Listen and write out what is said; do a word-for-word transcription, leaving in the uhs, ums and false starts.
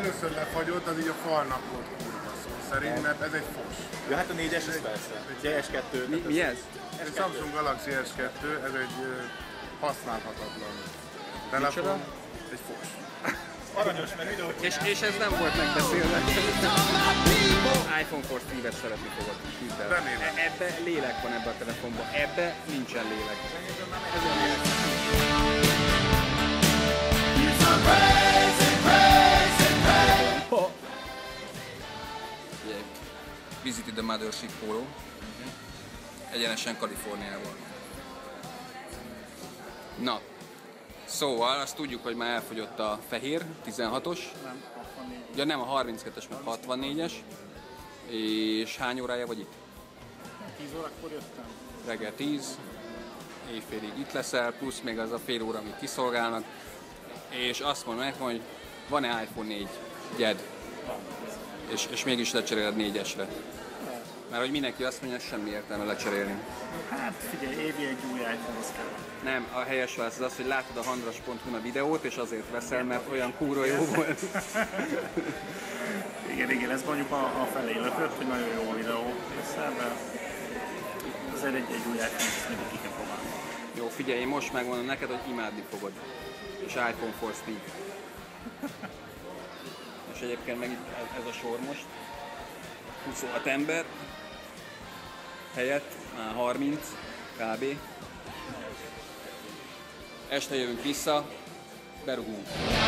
először lefagyott, az így a falnak volt kurva szó szerint, mert ez egy fos. Ja, hát a négyes ez persze. es kettő. Mi, mi ez? Ez egy Samsung Galaxy es kettő, ez egy használhatatlan telefon. Egy fos. Aranyos, meg videó. És, és ez nem volt megbeszélve. iPhone négy es szeretni fogod. Ebbe lélek van ebbe a telefonban. Ebbe nincsen lélek. Ez a lélek. Oh. Yeah. Visited the Mothership Polo. Egyenesen Kaliforniában. Na. Szóval azt tudjuk, hogy már elfogyott a fehér, tizenhatos. Nem, hatvannégyes. Ja nem, a harminckettes, meg hatvannégyes. És hány órája vagy itt? tíz órakor jöttem. Reggel tíz, éjfélig itt leszel, plusz még az a fél óra, amit kiszolgálnak. És azt mondom nekem, hogy van-e iPhone négy-jed? Van. És, és mégis lecseréled négyesre. Mert hogy mindenki azt mondja, hogy semmi értelme lecserélni. Hát figyelj, évi egy új iPhone-hoz kell. Nem, a helyes válasz az az, hogy látod a handras pont hu a videót, és azért veszel, mert olyan kúró jó volt. Igen, igen, ez mondjuk a, a felé lökött, hogy nagyon jó a videó össze, de azért egy, egy új iPhone-hoz mindig ki kell próbálni. Jó, figyelj, én most megmondom neked, hogy imádni fogod. És iPhone négy. És egyébként meg ez a sor most. huszonhat ember. Helyett már harminc kb. Este jövünk vissza, berugunk.